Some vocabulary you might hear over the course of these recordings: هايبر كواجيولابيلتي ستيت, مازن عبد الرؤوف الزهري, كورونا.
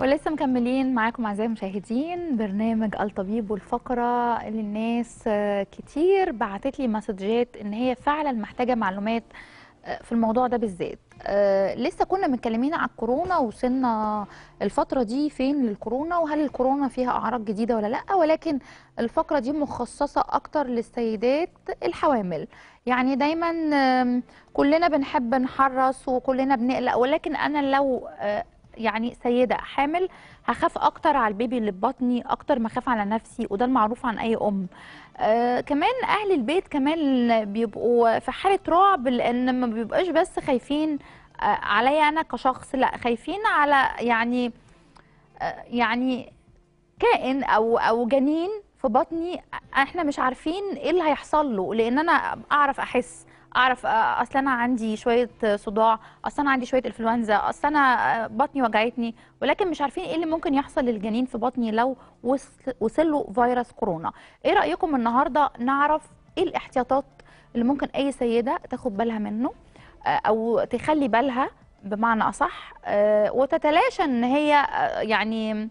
ولسه مكملين معاكم اعزائي المشاهدين برنامج الطبيب، والفقره اللي الناس كتير بعتت لي مسجات ان هي فعلا محتاجه معلومات في الموضوع ده بالذات. لسه كنا متكلمين على الكورونا، وصلنا الفتره دي فين للكورونا، وهل الكورونا فيها اعراض جديده ولا لا، ولكن الفقره دي مخصصه اكتر للسيدات الحوامل. يعني دايما كلنا بنحب نحرص وكلنا بنقلق، ولكن انا لو يعني سيدة حامل هخاف أكتر على البيبي اللي ببطني أكتر ما أخاف على نفسي، وده المعروف عن أي أم. كمان أهل البيت كمان بيبقوا في حالة رعب، لأن ما بيبقاش بس خايفين عليا أنا كشخص، لا خايفين على يعني كائن أو جنين في بطني احنا مش عارفين ايه اللي هيحصل له. لأن أنا أعرف أحس، اعرف اصل انا عندي شويه صداع، اصل انا عندي شويه انفلونزا، اصل انا بطني وجعتني، ولكن مش عارفين ايه اللي ممكن يحصل للجنين في بطني لو وصل له فيروس كورونا. ايه رايكم النهارده نعرف ايه الاحتياطات اللي ممكن اي سيده تاخد بالها منه او تخلي بالها بمعنى اصح، وتتلاشى ان هي يعني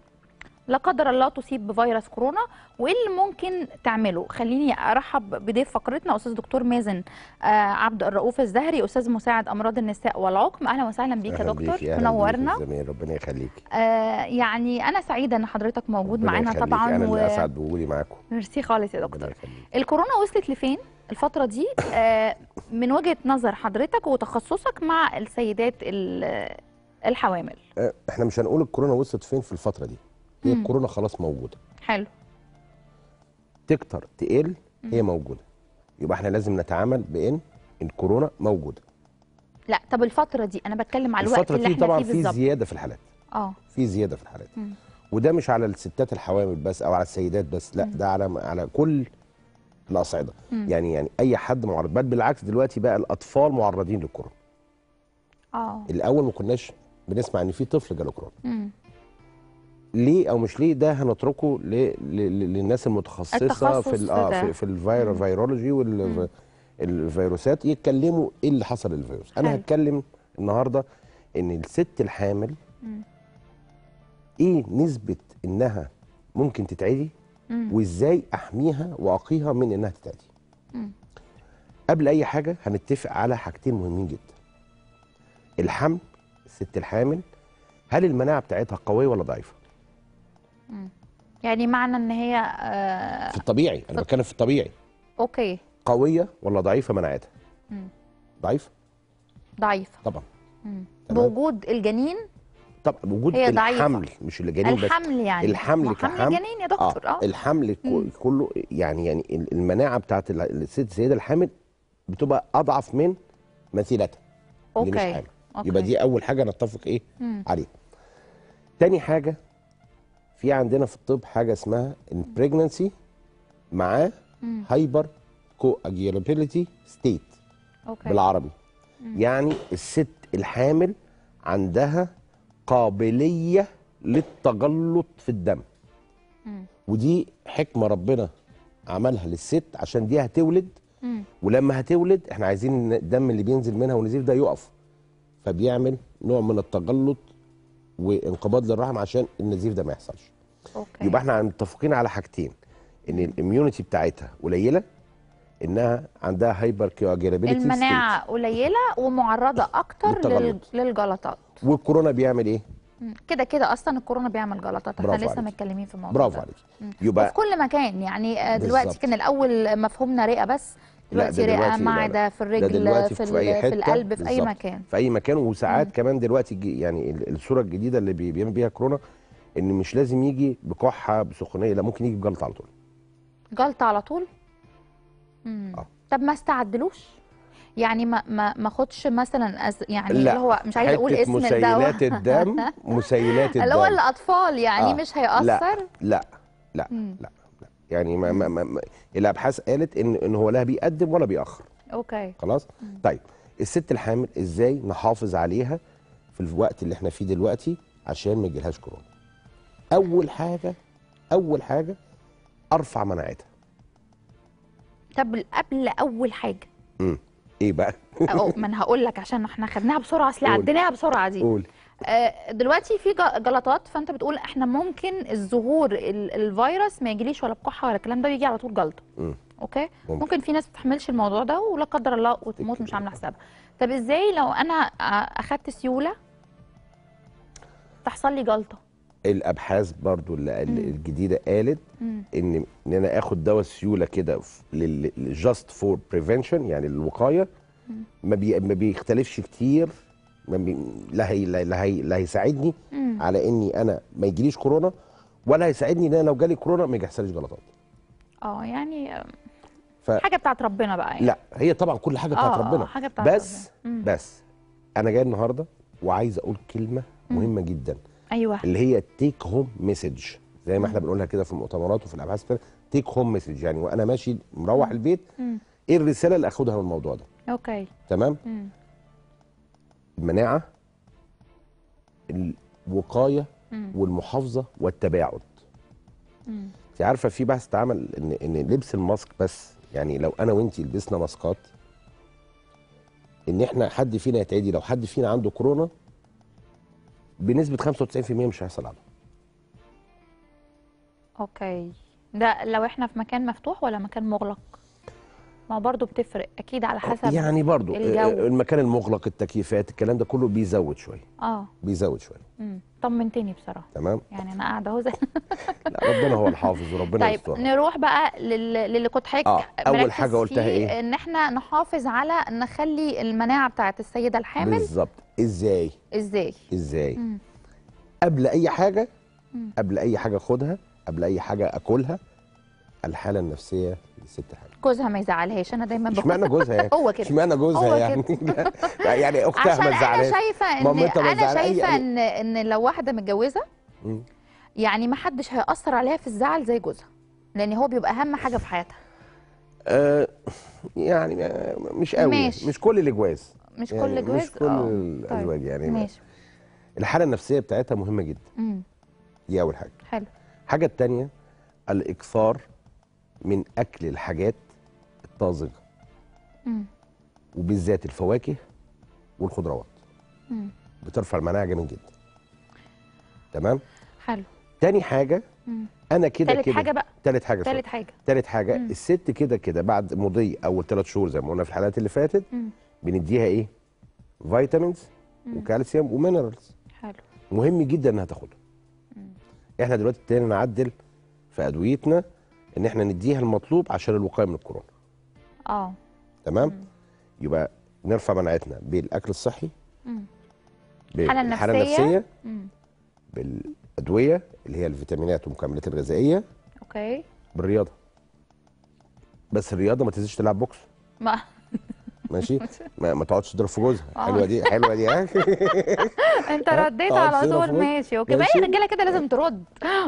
لا قدر الله تصيب بفيروس كورونا، وايه اللي ممكن تعمله؟ خليني ارحب بضيف فقرتنا استاذ دكتور مازن عبد الرؤوف الزهري، استاذ مساعد امراض النساء والعقم. اهلا وسهلا بيك يا دكتور، منورنا. ربنا يخليك. يعني انا سعيده ان حضرتك موجود معانا طبعا، انا اسعد بوجودي معاكم. ميرسي خالص يا دكتور. الكورونا وصلت لفين الفتره دي من وجهه نظر حضرتك وتخصصك مع السيدات الحوامل؟ احنا مش هنقول الكورونا وصلت فين في الفتره دي، هي الكورونا خلاص موجوده. حلو. تكتر تقل هي موجوده، يبقى احنا لازم نتعامل بان الكورونا موجوده. لا طب الفتره دي انا بتكلم على الوقت اللي احنا فيه بالظبط. الفتره دي طبعا في زياده في الحالات، في زياده في الحالات، وده مش على الستات الحوامل بس او على السيدات بس، لا ده على كل الاصعده. يعني اي حد معرض، بل بالعكس دلوقتي بقى الاطفال معرضين للكورونا. الاول ما كناش بنسمع ان في طفل جاله كورونا. ليه او مش ليه ده هنتركه للناس المتخصصه في الفيرولوجي والفيروسات يتكلموا ايه اللي حصل للفيروس. انا هتكلم النهارده ان الست الحامل ايه نسبه انها ممكن تتعدي، وازاي احميها واقيها من انها تتعدي. قبل اي حاجه هنتفق على حاجتين مهمين جدا. الحمل، الست الحامل هل المناعه بتاعتها قويه ولا ضعيفه؟ يعني معنى ان هي في الطبيعي، انا بتكلم في الطبيعي، اوكي، قويه ولا ضعيفه مناعتها؟ ضعيفه طبعا، بوجود الجنين. طب بوجود الحمل، مش الجنين بس، الحمل يعني الحمل كحمل جنين يا دكتور. الحمل كله، يعني المناعه بتاعت الست سيده الحامل بتبقى اضعف من مثيلتها. اوكي، يبقى دي اول حاجه نتفق ايه عليها. تاني حاجه، في عندنا في الطب حاجه اسمها البريجننسي مع هايبر كواجيولابيلتي ستيت بالعربي. يعني الست الحامل عندها قابليه للتجلط في الدم، ودي حكمه ربنا عملها للست عشان دي هتولد، ولما هتولد احنا عايزين الدم اللي بينزل منها والنزيف ده يقف، فبيعمل نوع من التجلط وانقباض للرحم عشان النزيف ده ما يحصلش. يبقى احنا متفقين على حاجتين، ان الاميونيتي بتاعتها قليله، انها عندها هايبر كواجيولابيلتي ستيت، المناعه قليله ومعرضه اكتر للجلطات. والكورونا بيعمل ايه؟ كده اصلا الكورونا بيعمل جلطات، احنا لسه متكلمين في الموضوع. برافو عليك. يبقى في كل مكان، يعني دلوقتي كان الاول مفهومنا رئه بس، دلوقتي رئه، معده، في الرجل، في القلب، في اي مكان، في اي مكان. وساعات كمان دلوقتي يعني الصوره الجديده اللي بيعمل بيها كورونا ان مش لازم يجي بكحه بسخونيه، لا ممكن يجي بجلطه على طول. جلطه على طول؟ طب ما استعدلوش؟ يعني ما اخدش مثلا يعني اللي هو مش عايز اقول اسم الدواء، مسيلات الدم مسيلات الدم اللي هو الاطفال، يعني مش هيأثر؟ لا لا لا لا، يعني ما الابحاث قالت ان هو لا بيقدم ولا بيأخر. اوكي خلاص. طيب الست الحامل ازاي نحافظ عليها في الوقت اللي احنا فيه دلوقتي عشان ما يجيلهاش كورونا؟ اول حاجه ارفع مناعتها. طب قبل اول حاجه ايه بقى؟ ما انا هقول لك عشان احنا خدناها بسرعه، اصل عديناها بسرعه دي. قول. دلوقتي في جلطات، فانت بتقول احنا ممكن الظهور الفيروس ما يجيليش ولا بكحه ولا الكلام ده، بيجي على طول جلطه. اوكي، ممكن في ناس ما تستحملش الموضوع ده ولا قدر الله وتموت مش عامله حسابها. طب ازاي لو انا اخدت سيوله تحصل لي جلطه؟ الابحاث برضو اللي الجديده قالت ان انا اخد دواء السيوله كده جاست فور بريفنشن، يعني للوقايه، ما بيختلفش كتير، لا هيساعدني على اني انا ما يجيليش كورونا، ولا هيساعدني ان انا لو جالي كورونا ما يحصليش جلطات. يعني حاجه بتاعت ربنا بقى يعني. لا هي طبعا كل حاجه بتاعت ربنا، حاجة بتاعت بس انا جاي النهارده وعايز اقول كلمه مهمه جدا، ايوه، اللي هي تيك هوم مسج، زي ما احنا بنقولها كده في المؤتمرات وفي الابحاث كده، تيك هوم مسج، يعني وانا ماشي مروح البيت ايه الرساله اللي اخدها من الموضوع ده؟ اوكي، تمام. المناعه، الوقايه، والمحافظه، والتباعد. انت عارفه في بحث اتعمل ان لبس الماسك بس، يعني لو انا وانت لبسنا ماسكات، ان احنا حد فينا يتعدي، لو حد فينا عنده كورونا بنسبه 95% مش هيحصل عنه. اوكي، ده لو احنا في مكان مفتوح ولا مكان مغلق؟ ما برضه بتفرق اكيد على حسب، يعني برضه المكان المغلق، التكييفات، الكلام ده كله بيزود شويه. بيزود شويه. طمنتني بصراحه، تمام، يعني انا قاعده اهو زي لا ربنا هو الحافظ وربنا يستر. طيب نروح بقى للي كنت حضرتك اول حاجه قلتها ايه؟ ان احنا نحافظ على نخلي المناعه بتاعت السيده الحامل بالظبط. ازاي؟ قبل اي حاجه، خدها، قبل اي حاجه اكلها، الحاله النفسيه للست حامل، جوزها ما يزعلهاش. انا دايما بقول اشمعنى جوزها يعني؟ هو كده، اشمعنى جوزها يعني؟ يعني اختها ما تزعلهاش. انا شايفه ان لو واحده متجوزه يعني ما حدش هيأثر عليها في الزعل زي جوزها، لان هو بيبقى اهم حاجه في حياتها. يعني مش قوي، مش كل الاجواز، مش كل الازواج يعني، ماشي. الحاله النفسيه بتاعتها مهمه جدا. دي اول حاجه. حلو. الحاجه الثانيه الاكثار من اكل الحاجات الطازجه، وبالذات الفواكه والخضروات، بترفع المناعه جامد جدا، تمام. حلو. تاني حاجه، انا كده كده تالت حاجه الست كده كده بعد مضي اول 3 شهور زي ما قلنا في الحلقات اللي فاتت، بنديها ايه؟ فيتامينز وكالسيوم ومينرالز. حلو، مهم جدا انها تاخدها. احنا دلوقتي ابتدينا نعدل في ادويتنا ان احنا نديها المطلوب عشان الوقايه من الكورونا. تمام. يبقى نرفع مناعتنا بالاكل الصحي، بالحاله النفسيه، بالادويه اللي هي الفيتامينات والمكملات الغذائيه، اوكي، بالرياضه. بس الرياضه ما تنسيش تلعب بوكس، ماشي، ما تقعدش تضرب في جوزها. حلوه دي، حلوه دي. انت رديت على طول، ماشي. اوكي، باقي الرجاله كده لازم ترد.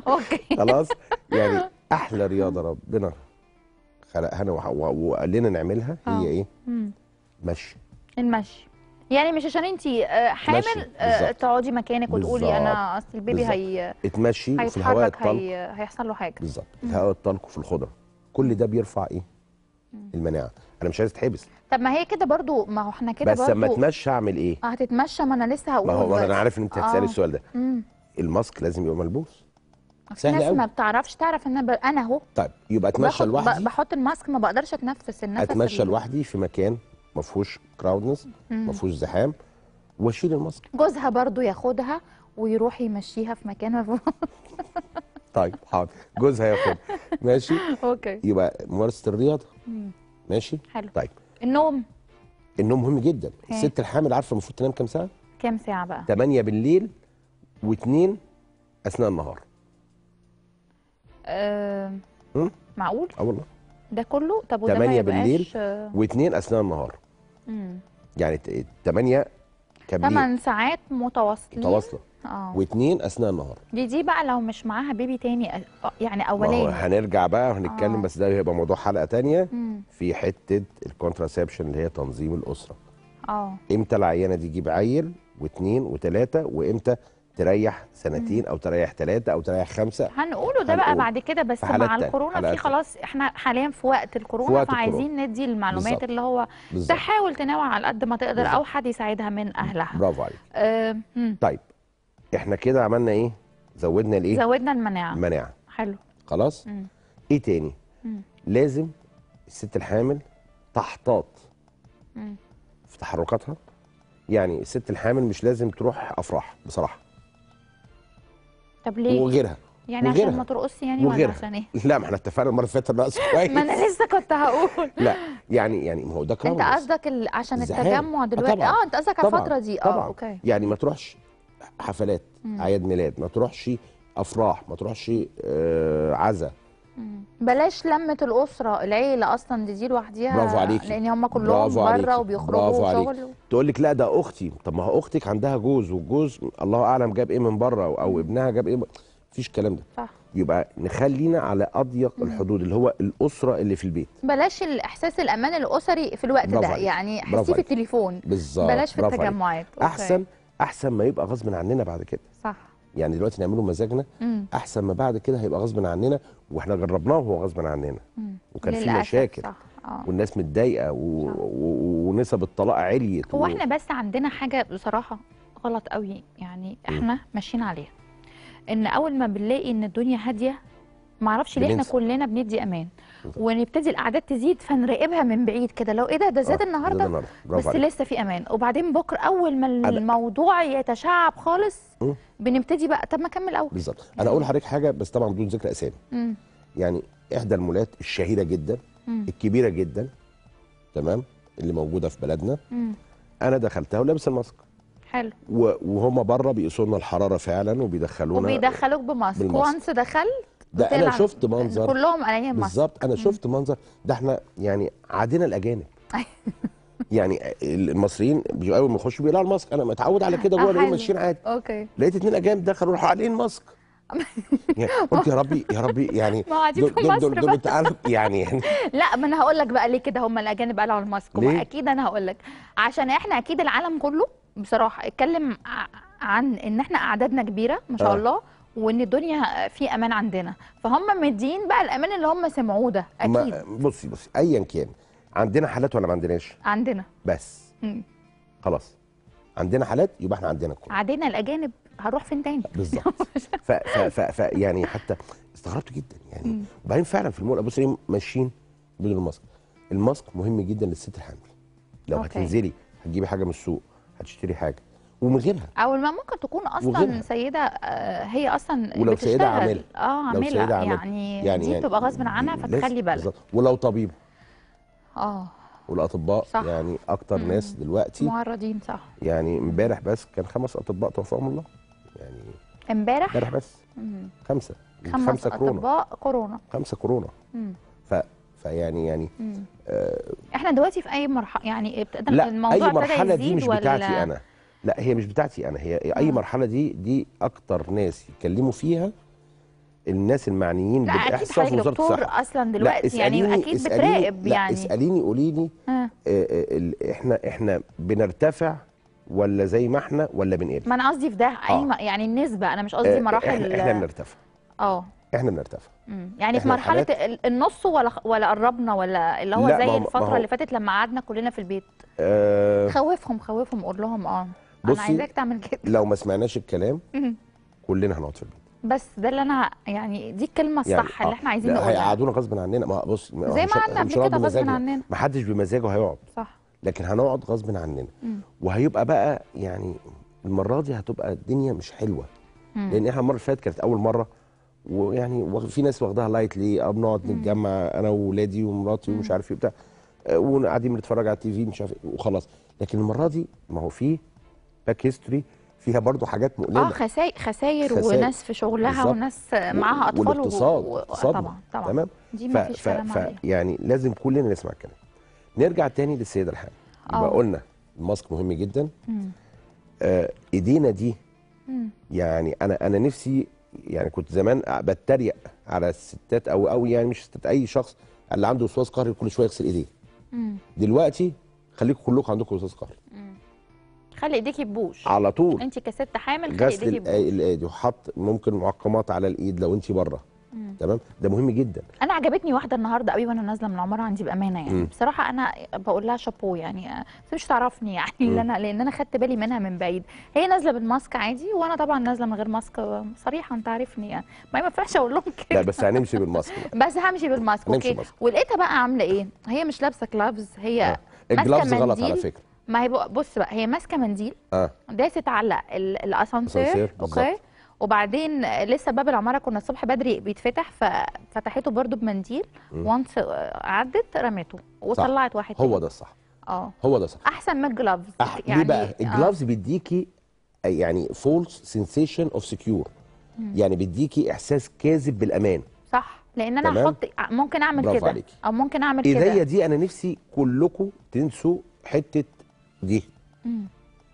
اوكي، خلاص. يعني احلى رياضه ربنا خلقها لنا وقال لنا نعملها هي ايه؟ مشي. المشي، يعني مش عشان انت حامل تقعدي مكانك وتقولي انا اصل البيبي اتمشي في الهواء الطلق، هيحصل له حاجه. بالظبط، الهواء الطلق وفي الخضره، كل ده بيرفع ايه؟ المناعه. انا مش عايز اتحبس. طب ما هي كده برضو، ما هو احنا كده برضو، بس لما اتمشى اعمل ايه؟ هتتمشى، ما انا لسه هقول. ما هو انا عارف ان انت هتسالي السؤال ده. الماسك لازم يبقى ملبوس، سهل قوي، الناس ما بتعرفش تعرف ان انا اهو. طيب يبقى اتمشى لوحدي، بحط الماسك، ما بقدرش اتنفس، اتمشى لوحدي في مكان ما فيهوش كراودنس، ما فيهوش زحام، واشيل الماسك. جوزها برضو ياخدها ويروح يمشيها في مكان ما فيهوش. طيب حاضر، جوزها ياخدها، ماشي. اوكي، يبقى ممارسه الرياضه، ماشي. حلو. طيب النوم، مهم جدا. الست الحامل عارفه المفروض تنام كام ساعه؟ كام ساعه بقى؟ 8 بالليل و2 اثناء النهار. معقول؟ والله ده كله؟ طب وده 8 بالليل و2 اثناء النهار. يعني 8 كام؟ 8 ساعات متواصله، و2 اثناء النهار. دي بقى لو مش معاها بيبي تاني، يعني اولاني هنرجع بقى وهنتكلم، بس ده هيبقى موضوع حلقه ثانيه في حته الكونتراسبشن اللي هي تنظيم الاسره. امتى العيانه دي تجيب عيل و2 و3، وامتى تريح سنتين او تريح 3 او تريح 5. هنقوله ده بقى بعد كده، بس مع الكورونا في خلاص احنا حاليا في وقت الكورونا، فعايزين ندي المعلومات بالزبط. اللي هو تحاول تنوع على قد ما تقدر بالزبط. او حد يساعدها من اهلها. برافو عليك. طيب احنا كده عملنا ايه؟ زودنا الايه؟ زودنا المناعه. المناعه حلو خلاص. ايه تاني؟ لازم الست الحامل تحتاط في تحركاتها. يعني الست الحامل مش لازم تروح افراح بصراحه. طب ليه؟ وغيرها يعني وغيرها. عشان ما ترقصش يعني ولا عشان ايه؟ لا ما احنا اتفقنا المره اللي فاتت الرقص كويس. ما انا لسه كنت هقول. لا يعني ما هو ده كلام. انت قصدك عشان التجمع دلوقتي؟ انت قصدك على الفتره دي. طبعا. اوكي. يعني ما تروحش حفلات اعياد ميلاد، ما تروحش افراح، ما تروحش عزا، بلاش لمه الاسره العيله اصلا دي لوحديها. برافو عليكي. لان هم كلهم بره وبيخرجوا وشغل. تقول لك لا ده اختي، طب ما هو اختك عندها جوز، والجوز الله اعلم جاب ايه من بره، او ابنها جاب ايه. مفيش الكلام ده صح. يبقى نخلينا على اضيق الحدود اللي هو الاسره اللي في البيت. بلاش الاحساس الامان الاسري في الوقت ده، يعني حسي في التليفون بالظبط، بلاش في التجمعات. احسن ما يبقى غصب عننا بعد كده صح. يعني دلوقتي نعمله مزاجنا احسن ما بعد كده هيبقى غصب عننا، واحنا جربناه وهو غصب عننا وكان في مشاكل صح. والناس متضايقه ونسب الطلاق عليت هو احنا بس عندنا حاجه بصراحه غلط قوي، يعني احنا ماشيين عليها ان اول ما بنلاقي ان الدنيا هاديه معرفش ليه احنا كلنا بندي امان ونبتدي الاعداد تزيد، فنراقبها من بعيد كده لو ايه ده زاد النهارده بس عليك. لسه في امان، وبعدين بكره اول ما الموضوع يتشعب خالص بنبتدي بقى طب ما اكمل اول بالظبط. انا اقول لحضرتك حاجه بس طبعا بدون ذكر اسامي. يعني احدى المولات الشهيره جدا الكبيره جدا تمام اللي موجوده في بلدنا، انا دخلتها ولابس الماسك حلو، وهم بره بيقيسوا لنا الحراره فعلا وبيدخلونا وبيدخلوك بماسك. وانس دخلت ده انا شفت منظر كلهم قاعدين بالظبط. انا شفت منظر ده، احنا يعني عادينا الاجانب. يعني المصريين اول ما يخشوا بيقلعوا الماسك، انا متعود على كده جوه الاقيهم ماشيين عادي. اوكي لقيت 2 اجانب دخلوا راحوا قالين ماسك. يعني قلت يا ربي يا ربي، يعني دول تعالوا يعني. لا ما انا هقول لك بقى ليه كده هم الاجانب قلعوا الماسك. اكيد انا هقول لك عشان احنا اكيد العالم كله بصراحه اتكلم عن ان احنا اعدادنا كبيره ما شاء الله، وان الدنيا في امان عندنا، فهم مدين بقى الامان اللي هم سمعوه ده اكيد. بصي ايا كان عندنا حالات ولا ما عندناش؟ عندنا بس خلاص عندنا حالات، يبقى احنا عندنا كله. عدينا الاجانب هنروح فين تاني؟ بالظبط. يعني حتى استغربت جدا يعني. وبعدين فعلا في المول ابص ليه ماشيين بدون الماسك. الماسك مهم جدا للست الحامل، لو أوكي. هتنزلي هتجيبي حاجه من السوق هتشتري حاجه ومن غيرها، او ما ممكن تكون اصلا سيده هي اصلا بتشتغل، ولو سيده عامله يعني دي بتبقى غصب عنها فتخلي بالك، ولو طبيب والاطباء صح. يعني اكتر ناس دلوقتي معرضين صح. يعني امبارح بس كان 5 اطباء توفاهم الله، يعني امبارح بس 5 اطباء كورونا. فيعني احنا دلوقتي في اي مرحله يعني الموضوع ده المرحله دي مش بتاعتي انا، لا هي مش بتاعتي انا، هي اي مرحله دي اكتر ناس يتكلموا فيها الناس المعنيين بالاحصاء ووزاره الصحه. الدكتور اصلا دلوقتي يعني اكيد بتراقب. يعني اساليني قولي لي احنا بنرتفع ولا زي ما احنا ولا بنقل؟ ما انا قصدي في ده يعني النسبه، انا مش قصدي مراحل. احنا بنرتفع احنا بنرتفع يعني في مرحله النص ولا قربنا ولا اللي هو زي الفتره اللي فاتت لما قعدنا كلنا في البيت. خوفهم قول لهم انا عايزاك تعمل كده. لو ما سمعناش الكلام كلنا هنقعد في البيت، بس ده اللي انا يعني دي الكلمه الصح اللي احنا عايزين نقولها. هيقعدونا غصب عننا. ما بص زي ما قعدنا قبل كده غصب عننا، ما حدش بمزاجه هيقعد صح، لكن هنقعد غصب عننا. وهيبقى بقى يعني المره دي هتبقى الدنيا مش حلوه، لان احنا المره اللي فاتت كانت اول مره، ويعني في ناس واخداها لايت ليه، بنقعد نتجمع انا واولادي ومراتي ومش عارف ايه بتاع، وقاعدين بنتفرج على التي في مش عارف وخلاص. لكن المره دي ما هو في باك هيستوري فيها برضو حاجات مؤلمه، خساير وناس في شغلها بالزبط. وناس معاها اطفال والاقتصاد طبعا تمام. دي مفيش كلام عليها. يعني لازم كلنا نسمع الكلام. نرجع تاني للسيده الحامل. يبقى قلنا الماسك مهم جدا. ايدينا دي يعني انا نفسي يعني كنت زمان بتريق على الستات او يعني مش ستات، اي شخص اللي عنده وسواس قهري كل شويه يغسل ايديه. دلوقتي خليكم كلكم عندكم وسواس قهري. خلي ايديكي تبوش على طول. انت كست حامل خلي ايديكي تبوش. غسل الايد وحط ممكن معقمات على الايد لو انت بره. تمام، ده مهم جدا. انا عجبتني واحده النهارده قوي وانا نازله من العماره عندي بامانه يعني. بصراحه انا بقول لها شابو يعني، مش تعرفني يعني اللي انا، لان انا خدت بالي منها من بعيد. هي نازله بالماسك عادي وانا طبعا نازله من غير ماسك صريحه، انت عارفني يعني، ما ينفعش اقول لهم كده. لا بس هنمشي بالماسك بس همشي بالماسك. اوكي، ولقيتها بقى عامله ايه؟ هي مش لابسه جلافز، هي الجلافز غلط على فكره. ما هي بص بقى، هي ماسكه منديل داست على الاسانسير. اوكي، وبعدين لسه باب العماره كنا الصبح بدري بيتفتح، ففتحته برده بمنديل، وانس عدت رميته وطلعت واحد. هو ده الصح. هو ده الصح، احسن من الجلافز. يعني ليه بقى؟ الجلافز بيديكي يعني فولس سنسيشن اوف سكيور، يعني بيديكي احساس كاذب بالامان. صح، لان انا هحط ممكن اعمل كده او ممكن اعمل كده. ايديا دي انا نفسي كلكم تنسوا حته دي.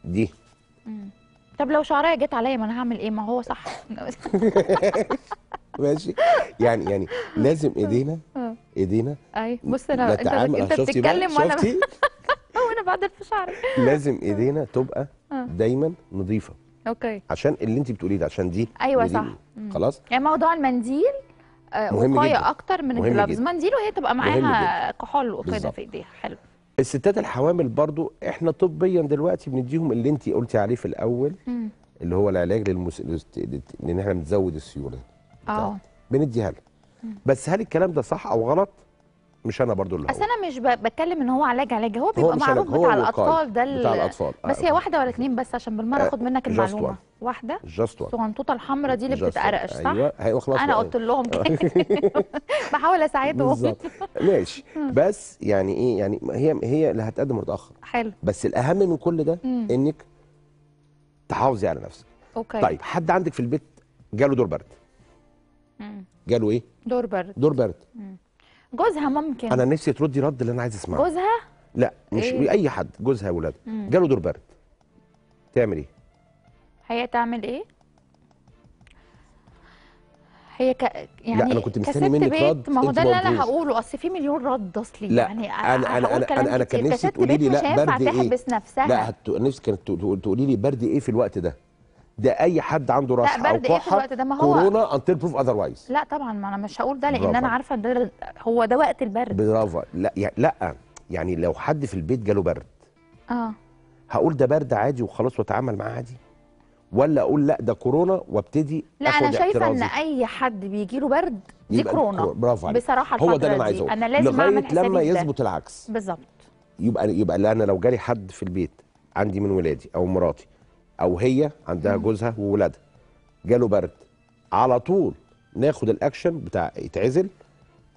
دي طب لو شعرها جت عليا ما انا هعمل ايه؟ ما هو صح. ماشي، يعني لازم ايدينا اي. بص انا انت بتتكلم وانا بعدل في شعري. لازم ايدينا تبقى دايما نظيفه. اوكي، عشان اللي انت بتقوليه ده، عشان دي ايوه صح. خلاص، يعني موضوع المنديل وقايه اكتر من الجلافز. منديل وهي تبقى معاها كحول وكده في ايديها. حلو. الستات الحوامل برضو احنا طبيا دلوقتي بنديهم اللي انت قلتي عليه في الاول، اللي هو العلاج لان احنا بنزود السيوله. بنديها لها. بس هل الكلام ده صح او غلط؟ مش انا برضو اللي هو، بس انا مش بتكلم ان هو علاج، هو بيبقى معروف بتاع الاطفال ده بتاع الاطفال. بس هي واحده ولا اتنين بس عشان بالمره اخد منك المعلومه. واحده الصغنطوطه الحمراء دي اللي بتتقرقش، صح؟ ايوه، خلاص انا قلت لهم كده. بحاول اساعدهم بالظبط. ماشي، بس يعني ايه، يعني هي اللي هتقدم متاخر. حلو، بس الاهم من كل ده انك تحافظي على نفسك. اوكي، طيب حد عندك في البيت جاله دور برد، جاله ايه؟ دور برد. جوزها ممكن، انا نفسي تردي رد اللي انا عايز اسمعه. جوزها؟ لا مش إيه؟ اي حد، جوزها وولادها جاله دور برد، تعمل ايه؟ هي تعمل ايه؟ هي يعني لا، انا كنت مستني منك رد. ما هو ده اللي انا هقوله، اصل في مليون رد اصلي. لا يعني انا كان نفسي تقولي لي لا برد ايه، تحبس نفسها. لا نفسي كانت تقولي لي برد ايه في الوقت ده اي حد عنده رشح او كحه كورونا انتل بروف اذروايز. لا طبعا، ما انا مش هقول ده لان انا عارفه ده هو ده وقت البرد. برافو. لا يعني لو حد في البيت جاله برد هقول ده برد عادي وخلاص واتعامل معاه عادي، ولا اقول لا ده كورونا وابتدي لا اخد اعتراضي؟ لا، انا شايفه ان اي حد بيجي له برد دي كورونا. برافو عليك، بصراحه الفتره دي هو ده اللي انا عايز اقوله، لازم اعمل حسابي لغايه لما يثبت العكس. بالظبط، يبقى انا لو جالي حد في البيت عندي من ولادي او مراتي او هي عندها جوزها وولادها جاله برد، على طول ناخد الاكشن بتاع يتعزل،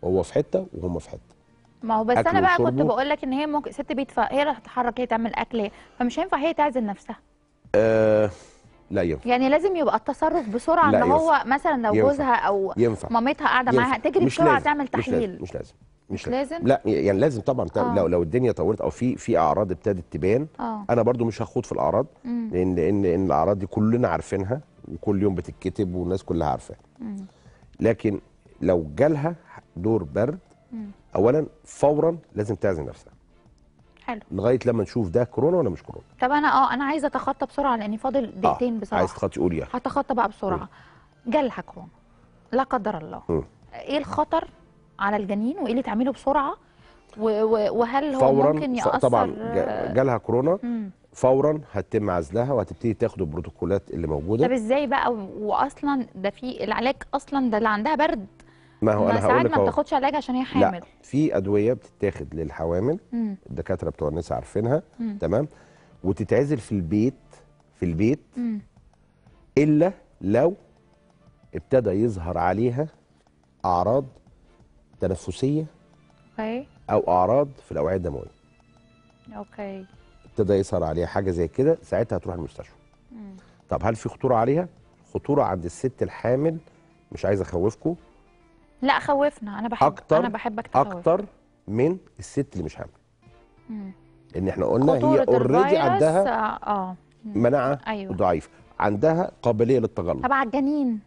وهو في حته وهم في حته. ما هو بس انا بقى كنت بقول لك ان هي ممكن ست بيت، هي اللي هتتحرك، هي تعمل اكل، فمش هينفع هي تعزل نفسها. لا ينفع، يعني لازم يبقى التصرف بسرعه. ان هو مثلا لو جوزها او مامتها قاعده معاها تجري بسرعه تعمل تحليل. مش لازم. لا يعني لازم طبعا. لو الدنيا طورت او في اعراض ابتدت تبان، انا برضو مش هخوض في الاعراض، لان الاعراض دي كلنا عارفينها وكل يوم بتتكتب والناس كلها عارفاها. لكن لو جالها دور برد، اولا فورا لازم تعزل نفسها. حلو، لغايه لما نشوف ده كورونا ولا مش كورونا. طب انا انا عايزه اتخطى بسرعه لاني فاضل دقيقتين. بصراحه عايز تخطي، قولي. هتخطى بقى بسرعه. جالها كورونا لا قدر الله، ايه الخطر على الجنين وايه اللي تعمله بسرعه، وهل هو ممكن يأثر؟ طبعا جالها كورونا فورا هتتم عزلها وهتبتدي تاخد البروتوكولات اللي موجوده. طب ازاي بقى واصلا ده في العلاج اصلا؟ ده اللي عندها برد، ما هو انا هقول لك ما بتاخدش علاج عشان هي حامل. لا، في ادويه بتتاخد للحوامل، الدكاتره بتوع الناس عارفينها. تمام، وتتعزل في البيت الا لو ابتدى يظهر عليها اعراض تنفسيه او اعراض في الاوعيه الدمويه. اوكي، ابتدى يظهر عليها حاجه زي كده، ساعتها هتروح المستشفى. طب هل في خطوره عليها؟ خطوره عند الست الحامل، مش عايز اخوفكم. لا خوفنا، انا بحبك اكتر من الست اللي مش حامل. ان احنا قلنا هي اوريدي عندها مناعه ضعيفه، عندها قابليه للتغلط. طب على الجنين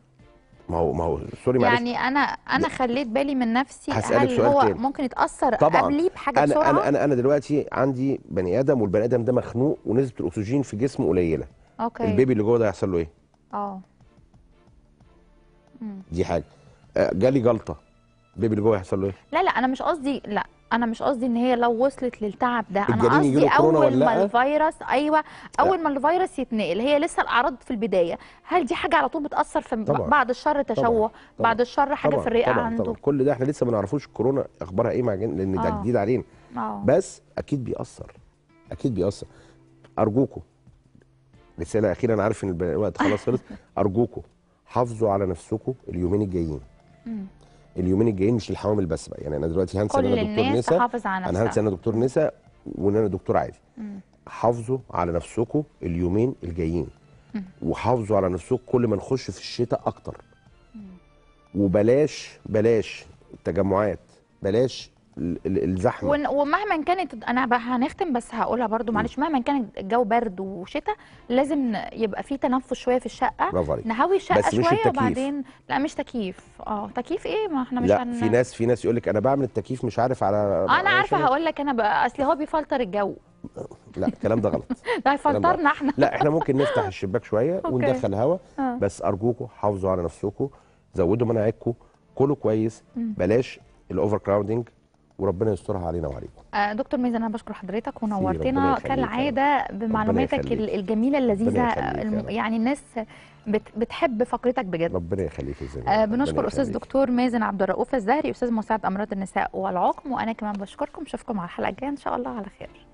ما هو سوري معلش يعني انا خليت بالي من نفسي. هل هو تاني ممكن يتاثر قبلي بحاجه بسرعه؟ انا دلوقتي عندي بني ادم، والبني ادم ده مخنوق ونسبه الاكسجين في جسمه قليله. اوكي، البيبي اللي جوه ده هيحصل له ايه؟ دي حاجه. جالي جلطه، البيبي اللي جوه هيحصل له ايه؟ لا انا مش قصدي، ان هي لو وصلت للتعب ده، انا قصدي اول ما الفيروس، ايوه اول ما الفيروس يتنقل، هي لسه الاعراض في البدايه، هل دي حاجه على طول بتاثر في طبعًا بعد الشر تشوه، بعد الشر حاجه في الرئه عنده؟ طبعًا كل ده احنا لسه ما نعرفوش الكورونا اخبارها ايه مع جن، لان ده جديد علينا. بس اكيد بيأثر، اكيد بيأثر. ارجوكم، رساله اخيره، انا عارف ان الوقت خلاص خلص. ارجوكم حافظوا على نفسكم اليومين الجايين. اليومين الجايين، مش الحوامل بس بقى، يعني انا دلوقتي هنسى ان انا دكتور نسا، انا هنسى ان انا دكتور نسا وان انا دكتور عادي. حافظوا على نفسكم اليومين الجايين، وحافظوا على نفسكم كل ما نخش في الشتاء اكتر. وبلاش التجمعات، بلاش الزحمه، ومهما كانت، انا هنختم بس هقولها برضو معلش، مهما كانت الجو برد وشتاء لازم يبقى في تنفس شويه في الشقه، نهوي الشقه شويه وبعدين. لا مش تكييف، تكييف ايه، ما احنا مش لا في ناس، يقول لك انا بعمل التكييف مش عارف على انا عارفه، هقول لك انا بقى اصل هو بيفلتر الجو. لا الكلام ده غلط. لا هيفلترنا احنا. لا احنا ممكن نفتح الشباك شويه وندخل هوا. بس ارجوكم حافظوا على نفسكم، زودوا مناعتكم، كلوا كويس، بلاش الاوفر كراودنج، وربنا يسترها علينا وعليكم. دكتور مازن، انا بشكر حضرتك ونورتنا كالعاده بمعلوماتك الجميله اللذيذه، يعني الناس بتحب فقرتك بجد. ربنا يخليك يا زين. بنشكر استاذ دكتور مازن عبد الرؤوف الزهري، استاذ مساعد امراض النساء والعقم، وانا كمان بشكركم. اشوفكم على الحلقه الجايه ان شاء الله على خير.